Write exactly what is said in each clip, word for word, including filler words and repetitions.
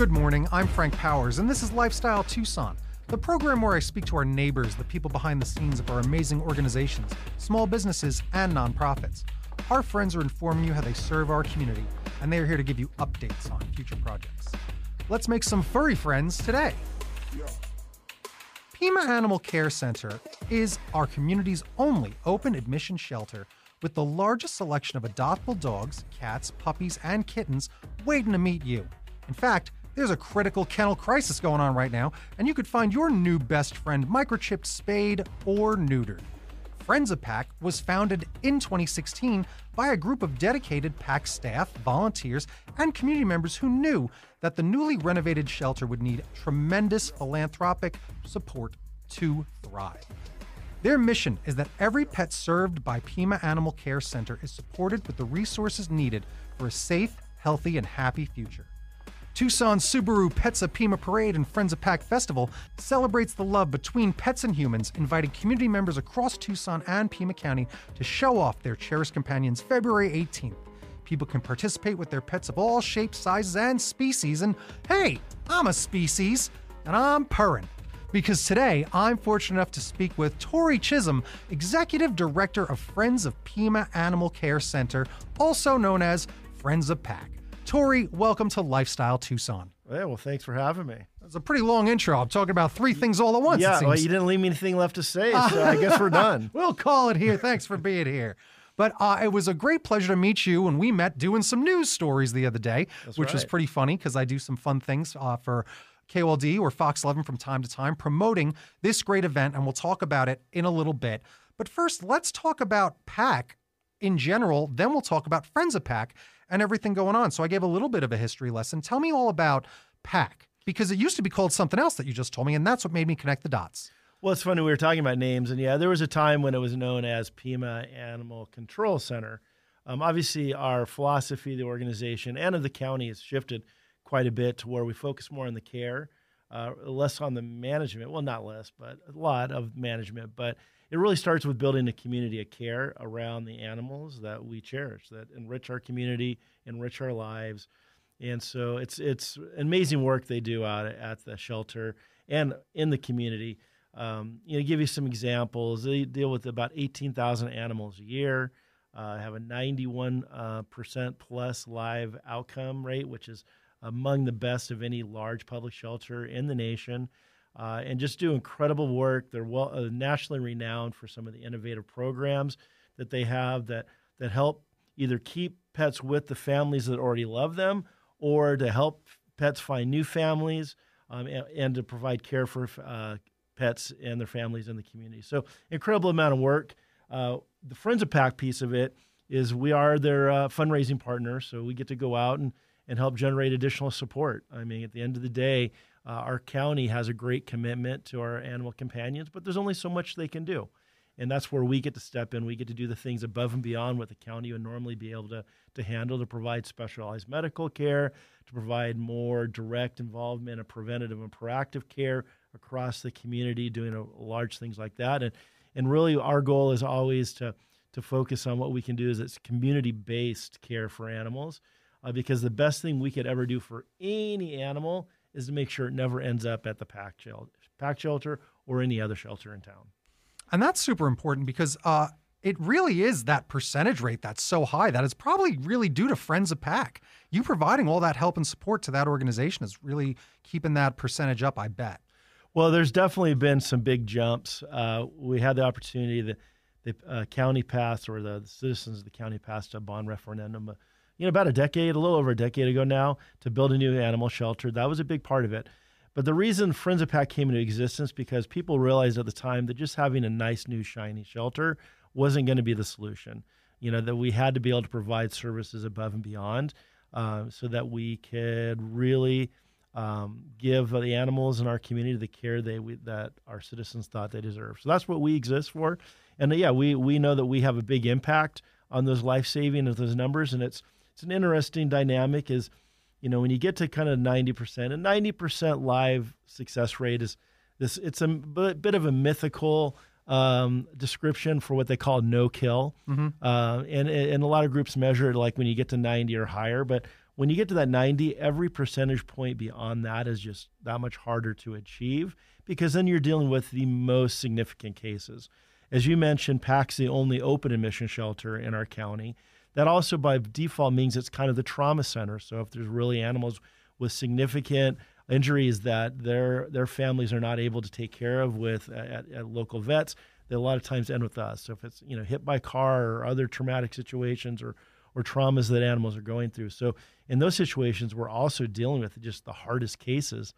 Good morning, I'm Frank Powers, and this is Lifestyle Tucson, the program where I speak to our neighbors, the people behind the scenes of our amazing organizations, small businesses, and nonprofits. Our friends are informing you how they serve our community, and they are here to give you updates on future projects. Let's make some furry friends today. Yeah. Pima Animal Care Center is our community's only open admission shelter with the largest selection of adoptable dogs, cats, puppies, and kittens waiting to meet you. In fact, there's a critical kennel crisis going on right now, and you could find your new best friend microchipped, spayed, or neutered. Friends of P A C C was founded in twenty sixteen by a group of dedicated P A C C staff, volunteers, and community members who knew that the newly renovated shelter would need tremendous philanthropic support to thrive. Their mission is that every pet served by Pima Animal Care Center is supported with the resources needed for a safe, healthy, and happy future. Tucson Subaru Pets of Pima Parade and Friends of P A C C Festival celebrates the love between pets and humans, inviting community members across Tucson and Pima County to show off their cherished companions February eighteenth. People can participate with their pets of all shapes, sizes, and species, and hey, I'm a species, and I'm purring. Because today, I'm fortunate enough to speak with Torre Chisholm, Executive Director of Friends of Pima Animal Care Center, also known as Friends of P A C C. Torre, welcome to Lifestyle Tucson. Yeah, well, thanks for having me. That's a pretty long intro. I'm talking about three things all at once, yeah, it seems. Well, you didn't leave me anything left to say, so I guess we're done. We'll call it here. Thanks for being here. But uh, it was a great pleasure to meet you when we met doing some news stories the other day, That's which right. was pretty funny because I do some fun things uh, for K O L D or Fox eleven from time to time, promoting this great event, and we'll talk about it in a little bit. But first, let's talk about P A C C in general, then we'll talk about Friends of P A C C and everything going on. So I gave a little bit of a history lesson. Tell me all about P A C C, because it used to be called something else that you just told me, and that's what made me connect the dots. Well, it's funny, we were talking about names, and yeah, there was a time when it was known as Pima Animal Control Center. Um, obviously, our philosophy, the organization, and of the county has shifted quite a bit to where we focus more on the care, uh, less on the management. Well, not less, but a lot of management. But it really starts with building a community of care around the animals that we cherish, that enrich our community, enrich our lives. And so it's it's amazing work they do out at the shelter and in the community. Um, you know, give you some examples. They deal with about eighteen thousand animals a year, uh, have a ninety-one percent uh, plus live outcome rate, which is among the best of any large public shelter in the nation. Uh, and just do incredible work. They're well uh, nationally renowned for some of the innovative programs that they have that that help either keep pets with the families that already love them, or to help pets find new families, um, and, and to provide care for uh, pets and their families in the community. So incredible amount of work. Uh, the Friends of P A C C piece of it is we are their uh, fundraising partner, so we get to go out and, and help generate additional support. I mean, at the end of the day, Uh, our county has a great commitment to our animal companions, but there's only so much they can do. And that's where we get to step in. We get to do the things above and beyond what the county would normally be able to, to handle, to provide specialized medical care, to provide more direct involvement of preventative and proactive care across the community, doing a, large things like that. And and really our goal is always to, to focus on what we can do is it's community-based care for animals, uh, because the best thing we could ever do for any animal is to make sure it never ends up at the P A C C shelter or any other shelter in town. And that's super important because uh, it really is that percentage rate that's so high that it's probably really due to Friends of P A C C. You providing all that help and support to that organization is really keeping that percentage up, I bet. Well, there's definitely been some big jumps. Uh, we had the opportunity that the uh, county passed, or the, the citizens of the county passed a bond referendum, you know, about a decade, a little over a decade ago now, to build a new animal shelter. That was a big part of it. But the reason Friends of P A C C came into existence because people realized at the time that just having a nice, new, shiny shelter wasn't going to be the solution. You know, that we had to be able to provide services above and beyond uh, so that we could really um, give the animals in our community the care they we, that our citizens thought they deserved. So that's what we exist for. And, uh, yeah, we, we know that we have a big impact on those life-saving of those numbers, and it's It's an interesting dynamic is, you know, when you get to kind of ninety percent, a ninety percent live success rate is this, it's a bit of a mythical um, description for what they call no kill. Mm-hmm. Uh, and, and a lot of groups measure it like when you get to ninety or higher, but when you get to that ninety, every percentage point beyond that is just that much harder to achieve, because then you're dealing with the most significant cases. As you mentioned, P A C C is the only open admission shelter in our county. That also by default means it's kind of the trauma center. So if there's really animals with significant injuries that their their families are not able to take care of with at, at local vets, they a lot of times end with us. So if it's, you know, hit by car or other traumatic situations or or traumas that animals are going through. So in those situations, we're also dealing with just the hardest cases.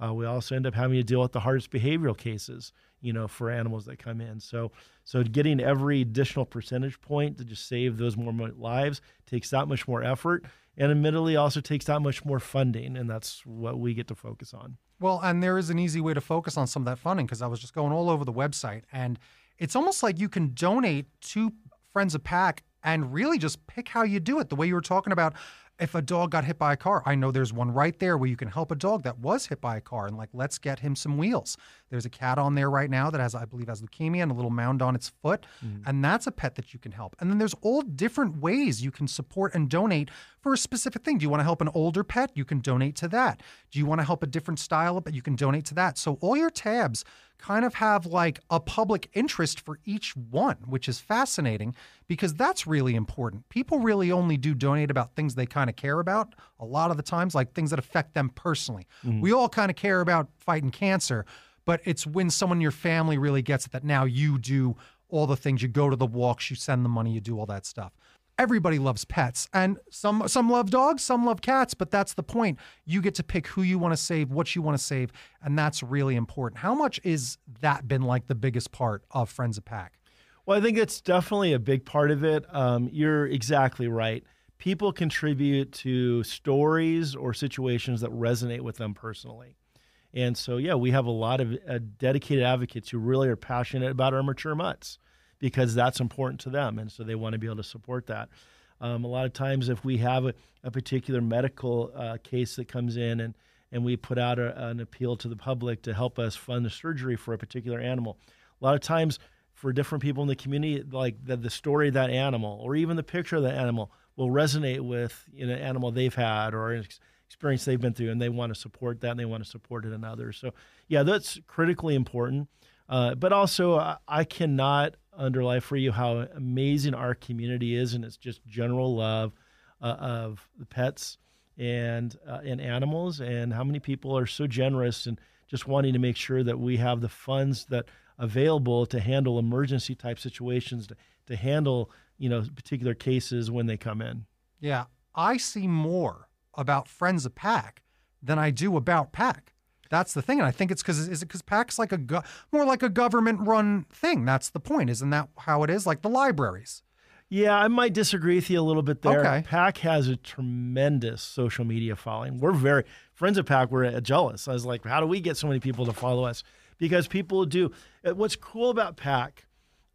Uh, we also end up having to deal with the hardest behavioral cases, you know, for animals that come in. So so getting every additional percentage point to just save those more lives takes that much more effort, and admittedly also takes that much more funding, and that's what we get to focus on. Well, and there is an easy way to focus on some of that funding, because I was just going all over the website, and it's almost like you can donate to Friends of P A C C and really just pick how you do it, the way you were talking about. If a dog got hit by a car, I know there's one right there where you can help a dog that was hit by a car and, like, let's get him some wheels. There's a cat on there right now that has, I believe, has leukemia and a little mound on its foot, mm-hmm. and that's a pet that you can help. And then there's all different ways you can support and donate for a specific thing. Do you want to help an older pet? You can donate to that. Do you want to help a different style of pet? You can donate to that. So all your tabs kind of have like a public interest for each one, which is fascinating, because that's really important. People really only do donate about things they kind of care about a lot of the times, like things that affect them personally. Mm-hmm. We all kind of care about fighting cancer, but it's when someone in your family really gets it that now you do all the things. You go to the walks, you send the money, you do all that stuff. Everybody loves pets, and some some love dogs, some love cats, but that's the point. You get to pick who you want to save, what you want to save, and that's really important. How much is that been like the biggest part of Friends of P A C C? Well, I think it's definitely a big part of it. Um, you're exactly right. People contribute to stories or situations that resonate with them personally. And so, yeah, we have a lot of uh, dedicated advocates who really are passionate about our mature mutts, because that's important to them, and so they want to be able to support that. Um, a lot of times if we have a, a particular medical uh, case that comes in and, and we put out a, an appeal to the public to help us fund the surgery for a particular animal, a lot of times for different people in the community, like the, the story of that animal or even the picture of that animal will resonate with, you know, an animal they've had or an ex- experience they've been through, and they want to support that and they want to support it in others. So, yeah, that's critically important. Uh, but also I, I cannot underlie for you how amazing our community is, and it's just general love uh, of the pets and uh, and animals, and how many people are so generous and just wanting to make sure that we have the funds that available to handle emergency type situations, to, to handle, you know, particular cases when they come in. Yeah, I see more about Friends of P A C C than I do about P A C C. That's the thing, and I think it's because is it because P A C C's like a go- more like a government-run thing. That's the point, isn't that how it is? Like the libraries. Yeah, I might disagree with you a little bit there. Okay. P A C C has a tremendous social media following. We're very Friends of P A C C. We're jealous. I was like, how do we get so many people to follow us? Because people do. What's cool about P A C C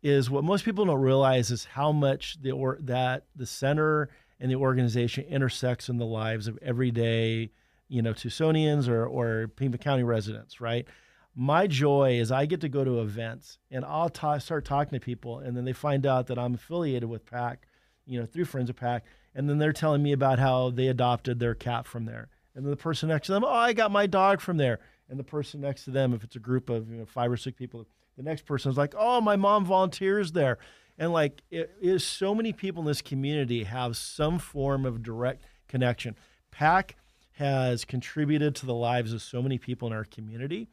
is what most people don't realize is how much the or that the center and the organization intersects in the lives of everyday, you know, Tucsonians or, or Pima County residents, right? My joy is I get to go to events and I'll ta- start talking to people, and then they find out that I'm affiliated with P A C C, you know, through Friends of P A C C, and then they're telling me about how they adopted their cat from there. And then the person next to them, oh, I got my dog from there. And the person next to them, if it's a group of, you know, five or six people, the next person is like, oh, my mom volunteers there. And like, it is so many people in this community have some form of direct connection. P A C C has contributed to the lives of so many people in our community,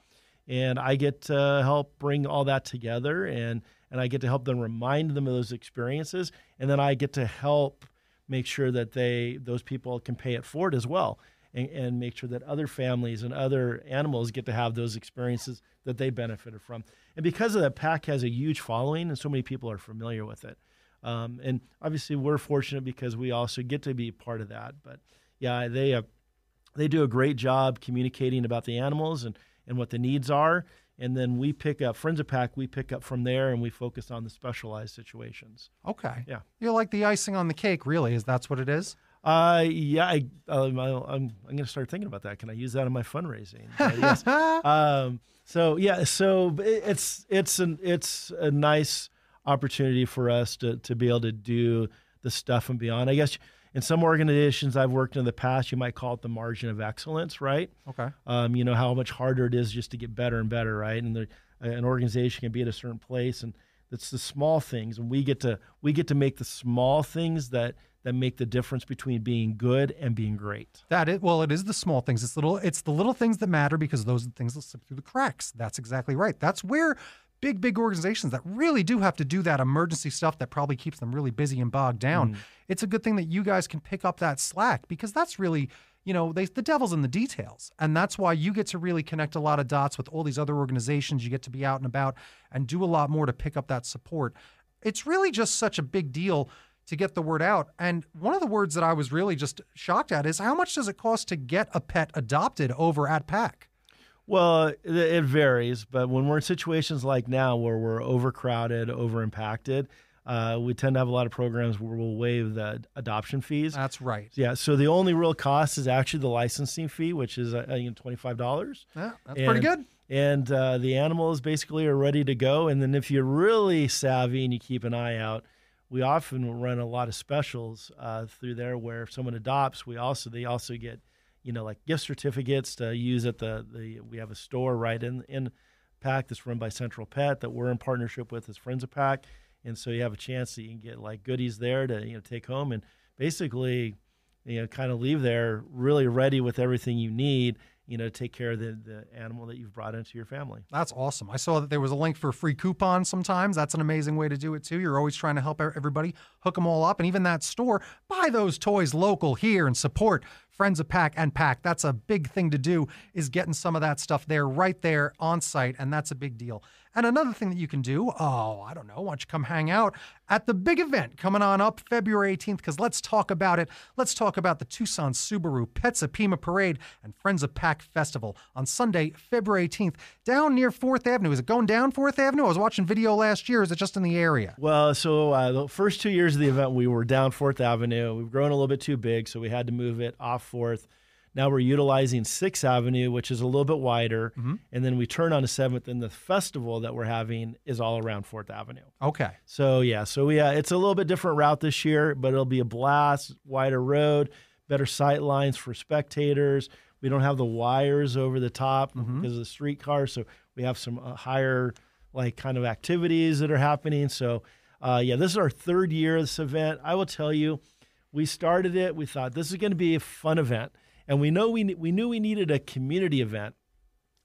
and I get to help bring all that together, and, and I get to help them remind them of those experiences, and then I get to help make sure that they those people can pay it forward as well, and, and make sure that other families and other animals get to have those experiences that they benefited from. And because of that, P A C C has a huge following, and so many people are familiar with it. Um, and obviously we're fortunate because we also get to be part of that. But yeah, they have They do a great job communicating about the animals and, and what the needs are. And then we pick up, Friends of P A C C, we pick up from there, and we focus on the specialized situations. Okay. Yeah. You're like the icing on the cake, really. Is that what it is? Uh, yeah. I, um, I, I'm I'm going to start thinking about that. Can I use that in my fundraising? Uh, yes. um, so, yeah. So it, it's it's an it's a nice opportunity for us to, to be able to do the stuff and beyond. I guess in in some organizations I've worked in the past, you might call it the margin of excellence, right? Okay. Um, you know, how much harder it is just to get better and better, right? And the, an organization can be at a certain place, and it's the small things, and we get to we get to make the small things that that make the difference between being good and being great. That is, well, it is the small things. It's little. It's the little things that matter, because those are the things that slip through the cracks. That's exactly right. That's where big, big organizations that really do have to do that emergency stuff that probably keeps them really busy and bogged down. Mm. It's a good thing that you guys can pick up that slack, because that's really, you know, they, the devil's in the details. And that's why you get to really connect a lot of dots with all these other organizations. You get to be out and about and do a lot more to pick up that support. It's really just such a big deal to get the word out. And one of the words that I was really just shocked at is, how much does it cost to get a pet adopted over at PACC? Well, it varies. But when we're in situations like now where we're overcrowded, over-impacted, Uh, we tend to have a lot of programs where we'll waive the adoption fees. That's right. Yeah. So the only real cost is actually the licensing fee, which is uh, you know, twenty-five dollars. Yeah, that's and, pretty good. And uh, the animals basically are ready to go. And then if you're really savvy and you keep an eye out, we often will run a lot of specials uh, through there where if someone adopts, we also they also get, you know, like gift certificates to use at the, the we have a store right in in PACC that's run by Central Pet that we're in partnership with as Friends of PACC. And so you have a chance that you can get like goodies there to, you know, take home and basically, you know, kind of leave there really ready with everything you need, you know, to take care of the, the animal that you've brought into your family. That's awesome. I saw that there was a link for a free coupon sometimes. That's an amazing way to do it too. You're always trying to help everybody, hook them all up. And even that store, buy those toys local here and support Friends of PACC and PACC. That's a big thing to do, is getting some of that stuff there right there on site. And that's a big deal. And another thing that you can do, oh, I don't know, why don't you come hang out at the big event coming on up February eighteenth, because let's talk about it. Let's talk about the Tucson Subaru Pets of Pima Parade and Friends of PACC Festival on Sunday, February eighteenth, down near fourth avenue. Is it going down fourth avenue? I was watching video last year. Is it just in the area? Well, so uh, the first two years of the event, we were down fourth avenue. We've grown a little bit too big, so we had to move it off fourth. Now we're utilizing sixth avenue, which is a little bit wider, mm-hmm. and then we turn on to seventh, and the festival that we're having is all around fourth avenue. Okay. So, yeah, so we, uh, it's a little bit different route this year, but it'll be a blast, wider road, better sight lines for spectators. We don't have the wires over the top mm-hmm. because of the streetcar, so we have some uh, higher like kind of activities that are happening. So, uh, yeah, this is our third year of this event. I will tell you, we started it. We thought this is going to be a fun event. And we know we we knew we needed a community event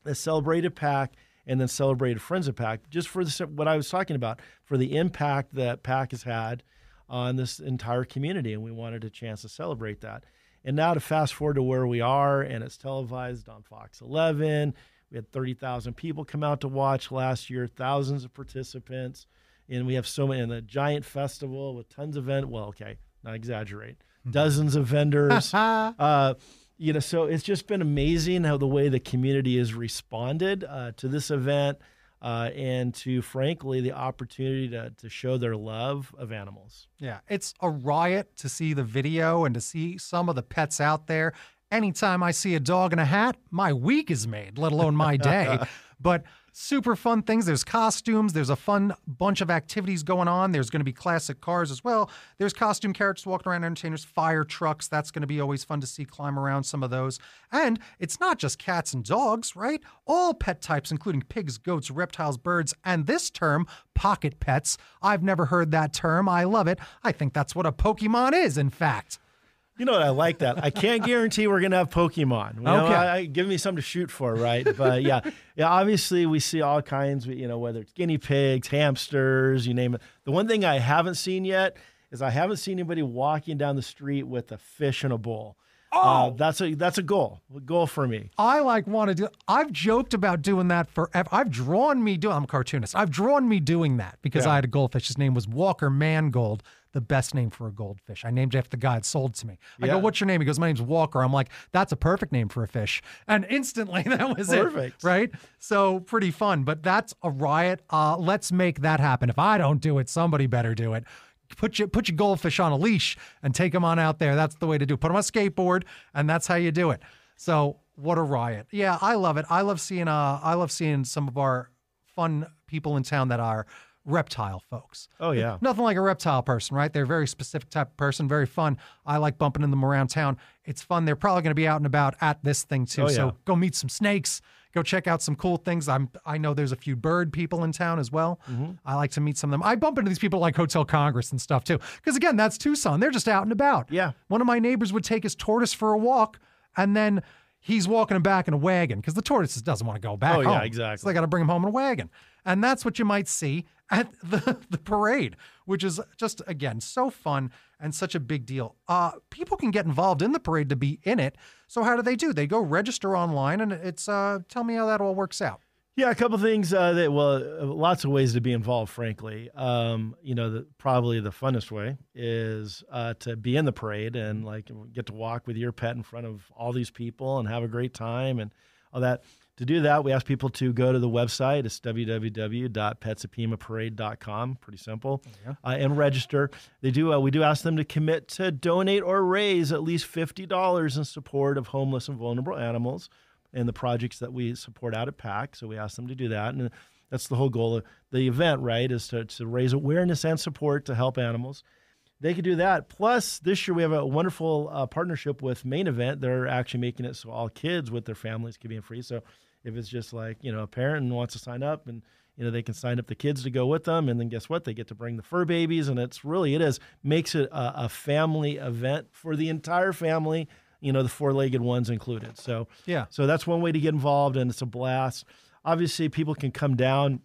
that celebrated PACC and then celebrated Friends of PACC, just for the, what I was talking about, for the impact that PACC has had on this entire community, and we wanted a chance to celebrate that. And now to fast forward to where we are, and it's televised on Fox eleven. We had thirty thousand people come out to watch last year, thousands of participants, and we have so many, and a giant festival with tons of vendors. Well, okay, not exaggerate, dozens of vendors. uh, You know, so it's just been amazing how the way the community has responded uh, to this event uh, and to, frankly, the opportunity to, to show their love of animals. Yeah, it's a riot to see the video and to see some of the pets out there. Anytime I see a dog in a hat, my week is made, let alone my day. But super fun things. There's costumes. There's a fun bunch of activities going on. There's going to be classic cars as well. There's costume characters walking around, entertainers, fire trucks. That's going to be always fun to see, climb around some of those. And it's not just cats and dogs, right? All pet types, including pigs, goats, reptiles, birds, and this term, pocket pets. I've never heard that term. I love it. I think that's what a Pokemon is, in fact. You know what? I like that. I can't guarantee we're going to have Pokemon. You know, okay. I, I, give me something to shoot for, right? But yeah, yeah. Obviously, we see all kinds. You know, whether it's guinea pigs, hamsters, you name it. The one thing I haven't seen yet is I haven't seen anybody walking down the street with a fish in a bowl. Oh, uh, that's a that's a goal. A goal for me. I like want to do. I've joked about doing that forever. I've drawn me doing. I'm a cartoonist. I've drawn me doing that because yeah. I had a goldfish. His name was Walker Mangold. The best name for a goldfish. I named it after the guy that sold to me. I yeah. go, what's your name? He goes, my name's Walker. I'm like, that's a perfect name for a fish. And instantly that was perfect. It, right? So pretty fun, but that's a riot. Uh, let's make that happen. If I don't do it, somebody better do it. Put your, put your goldfish on a leash and take them on out there. That's the way to do it. Put them on a skateboard and that's how you do it. So what a riot. Yeah, I love it. I love seeing, uh, I love seeing some of our fun people in town that are reptile folks. Oh, yeah. Nothing like a reptile person, right? They're a very specific type of person, very fun. I like bumping into them around town. It's fun. They're probably going to be out and about at this thing, too. Oh, yeah. So go meet some snakes. Go check out some cool things. I'm, I know there's a few bird people in town as well. Mm-hmm. I like to meet some of them. I bump into these people like Hotel Congress and stuff, too. Because, again, that's Tucson. They're just out and about. Yeah. One of my neighbors would take his tortoise for a walk, and then he's walking him back in a wagon because the tortoise doesn't want to go back home. Oh, yeah, exactly. So they got to bring him home in a wagon. And that's what you might see at the, the parade, which is just, again, so fun and such a big deal. Uh, people can get involved in the parade to be in it. So how do they do? They go register online, and it's uh, tell me how that all works out. Yeah, a couple of things. Uh, that, well, lots of ways to be involved, frankly. Um, you know, the, probably the funnest way is uh, to be in the parade and, like, get to walk with your pet in front of all these people and have a great time and all that. To do that, we ask people to go to the website. It's w w w dot pets of pima parade dot com. Pretty simple. Yeah. Uh, and register. They do. Uh, we do ask them to commit to donate or raise at least fifty dollars in support of homeless and vulnerable animals and the projects that we support out at PACC. So we ask them to do that. And that's the whole goal of the event, right, is to, to raise awareness and support to help animals. They could do that. Plus, this year we have a wonderful uh, partnership with Main Event. They're actually making it so all kids with their families can be free. So if it's just like, you know, a parent wants to sign up and, you know, they can sign up the kids to go with them. And then guess what? They get to bring the fur babies. And it's really, it is, makes it a, a family event for the entire family, you know, the four-legged ones included. So, yeah. So that's one way to get involved, and it's a blast. Obviously, people can come down.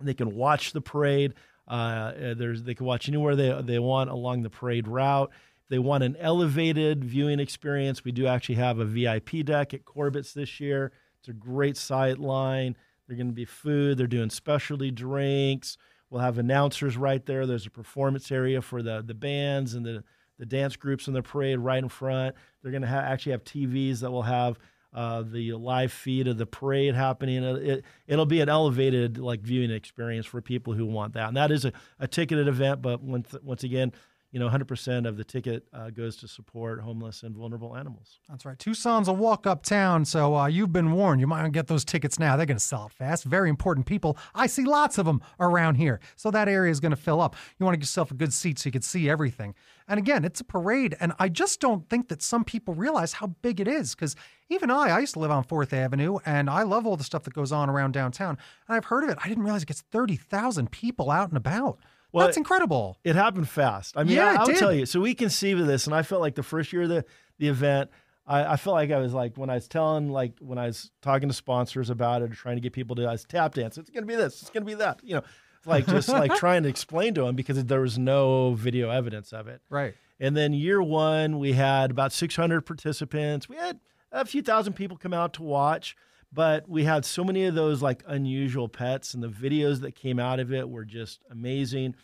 They can watch the parade. Uh, there's, they can watch anywhere they they want along the parade route. If they want an elevated viewing experience, we do actually have a V I P deck at Corbett's this year. It's a great sight line. There's going to be food. They're doing specialty drinks. We'll have announcers right there. There's a performance area for the the bands and the, the dance groups in the parade right in front. They're going to ha- actually have T Vs that will have Uh, the live feed of the parade happening. It, it'll be an elevated, like, viewing experience for people who want that. And that is a, a ticketed event, but once, once again, you know, one hundred percent of the ticket uh, goes to support homeless and vulnerable animals. That's right. Tucson's a walk-up town, so uh, you've been warned. You might not get those tickets now. They're going to sell it fast. Very important people. I see lots of them around here, so that area is going to fill up. You want to get yourself a good seat so you can see everything. And again, it's a parade, and I just don't think that some people realize how big it is, because even I, I used to live on fourth Avenue, and I love all the stuff that goes on around downtown, and I've heard of it. I didn't realize it gets thirty thousand people out and about. Well, that's incredible. It, it happened fast. I mean, yeah, I, I'll tell you. So we conceived of this, and I felt like the first year of the, the event, I, I felt like I was like, when I was telling, like, when I was talking to sponsors about it or trying to get people to, I was tap dancing. It's going to be this. It's going to be that. You know, like just like trying to explain to them because there was no video evidence of it. Right. And then year one, we had about six hundred participants. We had a few thousand people come out to watch, but we had so many of those, like, unusual pets, and the videos that came out of it were just amazing.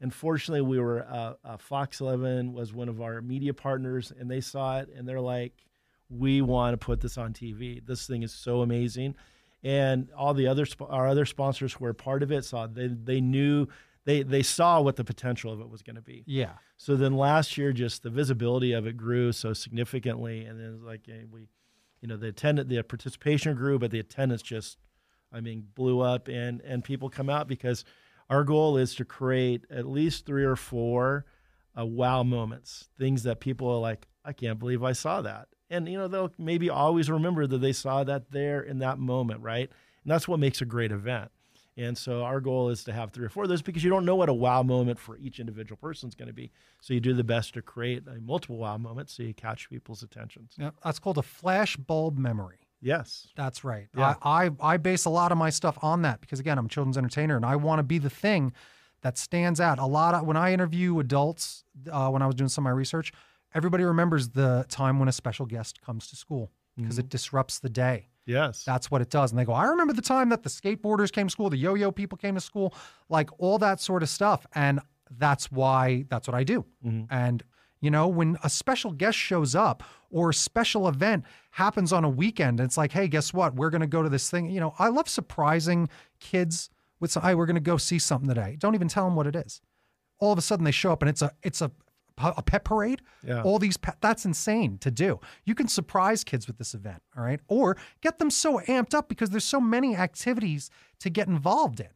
And fortunately, we were uh, uh, Fox eleven was one of our media partners, and they saw it, and they're like, "We want to put this on T V. This thing is so amazing." And all the other sp- our other sponsors who were part of it saw they they knew they they saw what the potential of it was going to be. Yeah. So then last year, just the visibility of it grew so significantly, and then it was like hey, we. You know, the attendant, the participation grew, but the attendance just, I mean, blew up, and, and people come out because our goal is to create at least three or four uh, wow moments, things that people are like, I can't believe I saw that. And, you know, they'll maybe always remember that they saw that there in that moment, right? And that's what makes a great event. And so our goal is to have three or four of those because you don't know what a wow moment for each individual person is going to be. So you do the best to create a multiple wow moment so you catch people's attention. Yeah, that's called a flashbulb memory. Yes. That's right. Yeah. I, I, I base a lot of my stuff on that because, again, I'm a children's entertainer, and I want to be the thing that stands out. A lot of when I interview adults, uh, when I was doing some of my research, everybody remembers the time when a special guest comes to school because mm-hmm. it disrupts the day. Yes. That's what it does. And they go, I remember the time that the skateboarders came to school, the yo-yo people came to school, like all that sort of stuff. And that's why, that's what I do. Mm-hmm. And, you know, when a special guest shows up or a special event happens on a weekend, it's like, hey, guess what? We're going to go to this thing. You know, I love surprising kids with, some, hey, we're going to go see something today. Don't even tell them what it is. All of a sudden they show up and it's a, it's a, a pet parade, yeah. all these pet, that's insane to do. You can surprise kids with this event, all right? Or get them so amped up because there's so many activities to get involved in.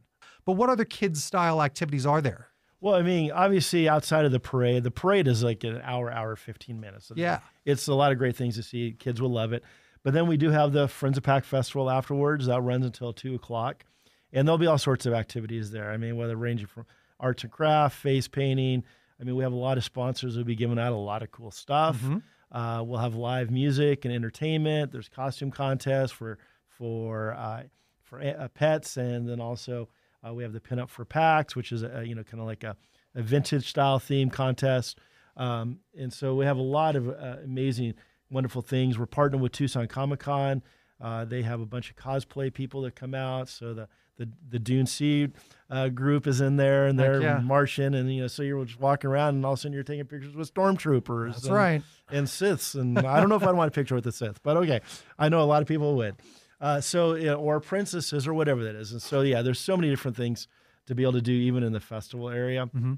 But what other kids-style activities are there? Well, I mean, obviously outside of the parade, the parade is like an hour, hour, fifteen minutes. Yeah. It's a lot of great things to see. Kids will love it. But then we do have the Friends of P A C C Festival afterwards. That runs until two o'clock. And there'll be all sorts of activities there. I mean, whether ranging from arts and craft, face painting. I mean, we have a lot of sponsors who will be giving out a lot of cool stuff. Mm-hmm. Uh, we'll have live music and entertainment. There's costume contests for for uh, for uh, pets, and then also uh, we have the Pinup for P A C C, which is a, you know kind of like a, a vintage style theme contest. Um, and so we have a lot of uh, amazing, wonderful things. We're partnering with Tucson Comic Con. Uh, they have a bunch of cosplay people that come out. So the the, the Dune Sea uh, group is in there, and they're yeah. Martian, and you know, so you're just walking around, and all of a sudden you're taking pictures with stormtroopers. That's and, right. And Siths, and I don't know if I'd want a picture with the Sith, but okay, I know a lot of people would. Uh, so you know, or princesses or whatever that is, and so yeah, there's so many different things to be able to do even in the festival area. Mm-hmm.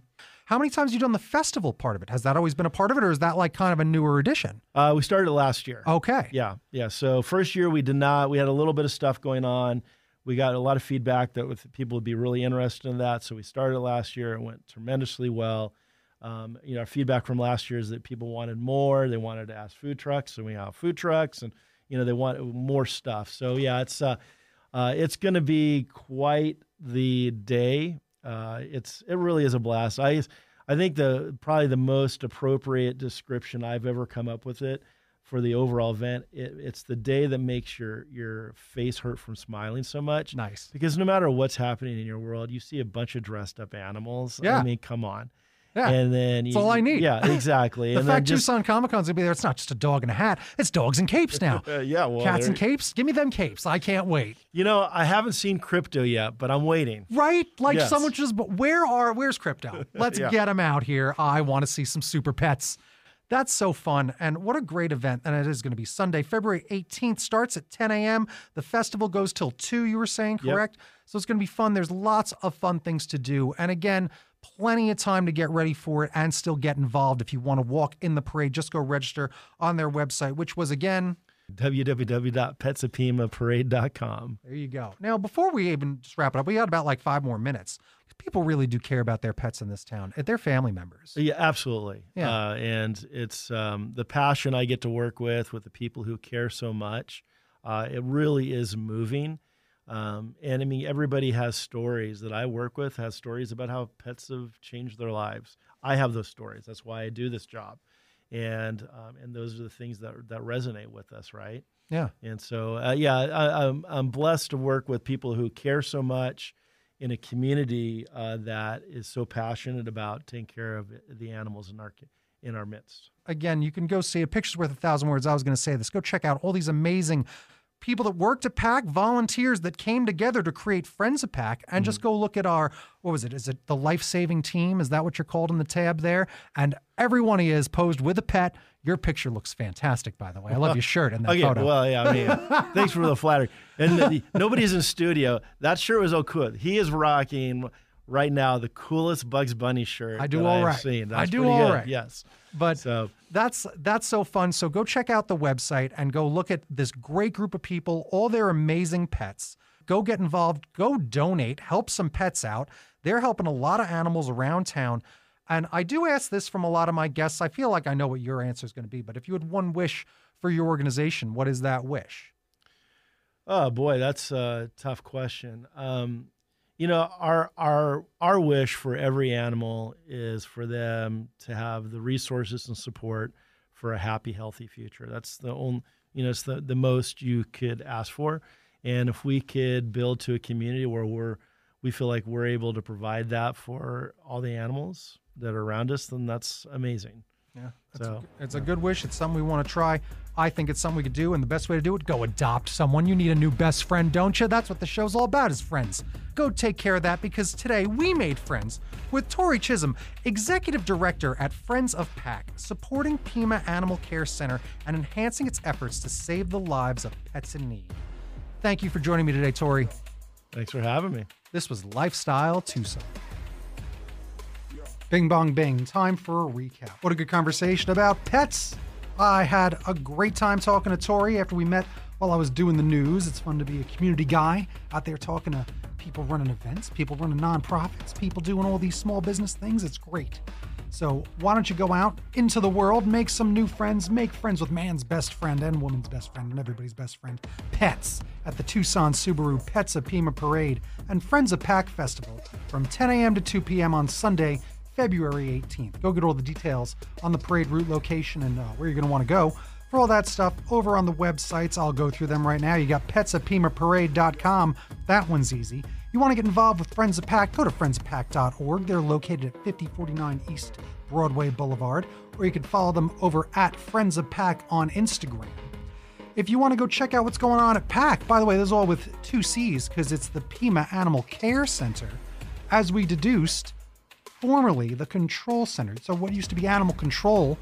How many times have you done the festival part of it? Has that always been a part of it, or is that like kind of a newer edition? Uh, we started last year. Okay. Yeah, yeah. So first year we did not. We had a little bit of stuff going on. We got a lot of feedback that with people would be really interested in that. So we started last year. It went tremendously well. Um, you know, our feedback from last year is that people wanted more. They wanted to ask food trucks, and we have food trucks, and you know they want more stuff. So yeah, it's uh, uh, it's going to be quite the day. Uh, it's it really is a blast. I I think the probably the most appropriate description I've ever come up with it for the overall event. It, it's the day that makes your your face hurt from smiling so much. Nice, because no matter what's happening in your world, you see a bunch of dressed up animals. Yeah, I mean, come on. Yeah, and then that's you, all I need. Yeah, exactly. the and fact then just, Tucson Comic Con's gonna be there. It's not just a dog and a hat. It's dogs and capes now. uh, yeah, well, cats and capes. Give me them capes. I can't wait. You know, I haven't seen Crypto yet, but I'm waiting. Right? Like yes. someone just. But where are? Where's Crypto? Let's yeah. get him out here. I want to see some super pets. That's so fun, and what a great event. And it is going to be Sunday, February eighteenth, starts at ten a m The festival goes till two, you were saying, correct? Yep. So it's going to be fun. There's lots of fun things to do. And again, plenty of time to get ready for it and still get involved. If you want to walk in the parade, just go register on their website, which was, again, w w w dot pets of pima parade dot com. There you go. Now, before we even just wrap it up, we got about like five more minutes. People really do care about their pets in this town. They're family members. Yeah, absolutely. Yeah. Uh, and it's um, the passion I get to work with, with the people who care so much. Uh, it really is moving. Um, and I mean, everybody has stories that I work with, has stories about how pets have changed their lives. I have those stories. That's why I do this job. And um, and those are the things that that resonate with us, right? Yeah. And so, uh, yeah, I, I'm, I'm blessed to work with people who care so much in a community uh, that is so passionate about taking care of the animals in our in our midst. Again, you can go see a picture's worth a thousand words. I was going to say this. Go check out all these amazing people that worked at P A C C, volunteers that came together to create Friends of P A C C, and mm-hmm. just go look at our, what was it? Is it the life-saving team? Is that what you're called in the tab there? And everyone he is posed with a pet. Your picture looks fantastic, by the way. I love your shirt and that okay, photo. Well, yeah, I mean, thanks for the flattery. And the, nobody's in studio. That shirt was all cool. He is rocking right now the coolest Bugs Bunny shirt I do that all I've right. seen. That's I do all good. right. Yes. But so. that's that's so fun. So go check out the website and go look at this great group of people, all their amazing pets. Go get involved. Go donate. Help some pets out. They're helping a lot of animals around town. And I do ask this from a lot of my guests. I feel like I know what your answer is going to be, but if you had one wish for your organization, what is that wish? Oh boy, that's a tough question. Um, you know, our, our, our wish for every animal is for them to have the resources and support for a happy, healthy future. That's the only, you know, it's the, the most you could ask for. And if we could build to a community where we're, we feel like we're able to provide that for all the animals that are around us, then that's amazing. Yeah, that's so, a, it's yeah. a good wish. It's something we want to try. I think it's something we could do, and the best way to do it, go adopt someone. You need a new best friend, don't you? That's what the show's all about, is friends. Go take care of that, because today we made friends with Torre Chisholm, Executive Director at Friends of P A C C, supporting Pima Animal Care Center and enhancing its efforts to save the lives of pets in need. Thank you for joining me today, Torre. Thanks for having me. This was Lifestyle Tucson. Bing, bong, bing. Time for a recap. What a good conversation about pets. I had a great time talking to Torre after we met while I was doing the news. It's fun to be a community guy out there talking to people running events, people running nonprofits, people doing all these small business things. It's great. So why don't you go out into the world, make some new friends, make friends with man's best friend and woman's best friend and everybody's best friend, pets, at the Tucson Subaru Pets of Pima Parade and Friends of P A C C Festival from ten a.m. to two p.m. on Sunday, February eighteenth. Go get all the details on the parade route, location, and uh, where you're going to want to go. For all that stuff, over on the websites, I'll go through them right now. You got pets of pima parade dot com. That one's easy. You want to get involved with Friends of P A C C, go to friends of pack dot org. They're located at fifty forty-nine East Broadway Boulevard, or you can follow them over at Friends of P A C C on Instagram. If you want to go check out what's going on at P A C C, by the way, this is all with two C's because it's the Pima Animal Care Center, as we deduced, formerly the Control Center. So what used to be Animal Control,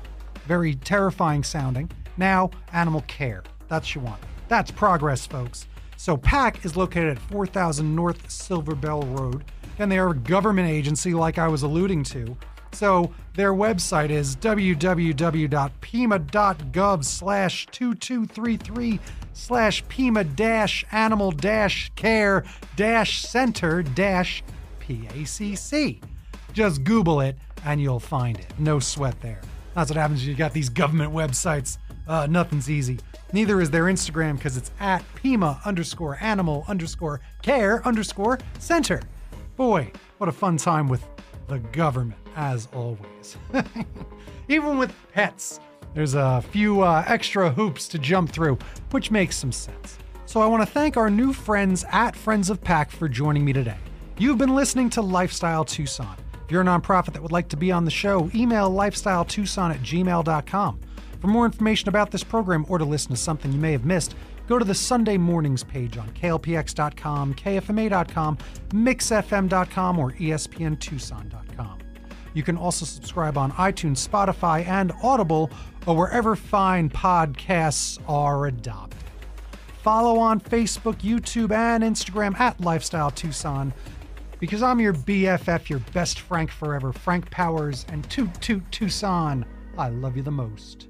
very terrifying sounding, now Animal Care. That's what you want. That's progress, folks. So P A C C is located at four thousand North Silverbell Road, and they are a government agency like I was alluding to. So their website is w w w dot pima dot gov slash two two three three slash pima animal care center pacc. Just Google it and you'll find it. No sweat there. That's what happens when you got these government websites. Uh, nothing's easy. Neither is their Instagram because it's at Pima underscore animal underscore care underscore center. Boy, what a fun time with the government, as always. Even with pets, there's a few uh, extra hoops to jump through, which makes some sense. So I want to thank our new friends at Friends of P A C C for joining me today. You've been listening to Lifestyle Tucson. If you're a nonprofit that would like to be on the show, email lifestyle tucson at gmail dot com. For more information about this program or to listen to something you may have missed, go to the Sunday mornings page on K L P X dot com, K F M A dot com, Mix F M dot com, or E S P N Tucson dot com. You can also subscribe on iTunes, Spotify, and Audible, or wherever fine podcasts are adopted. Follow on Facebook, YouTube, and Instagram at Lifestyle Tucson, because I'm your B F F, your best Frank forever, Frank Powers, and Toot Toot Tucson, I love you the most.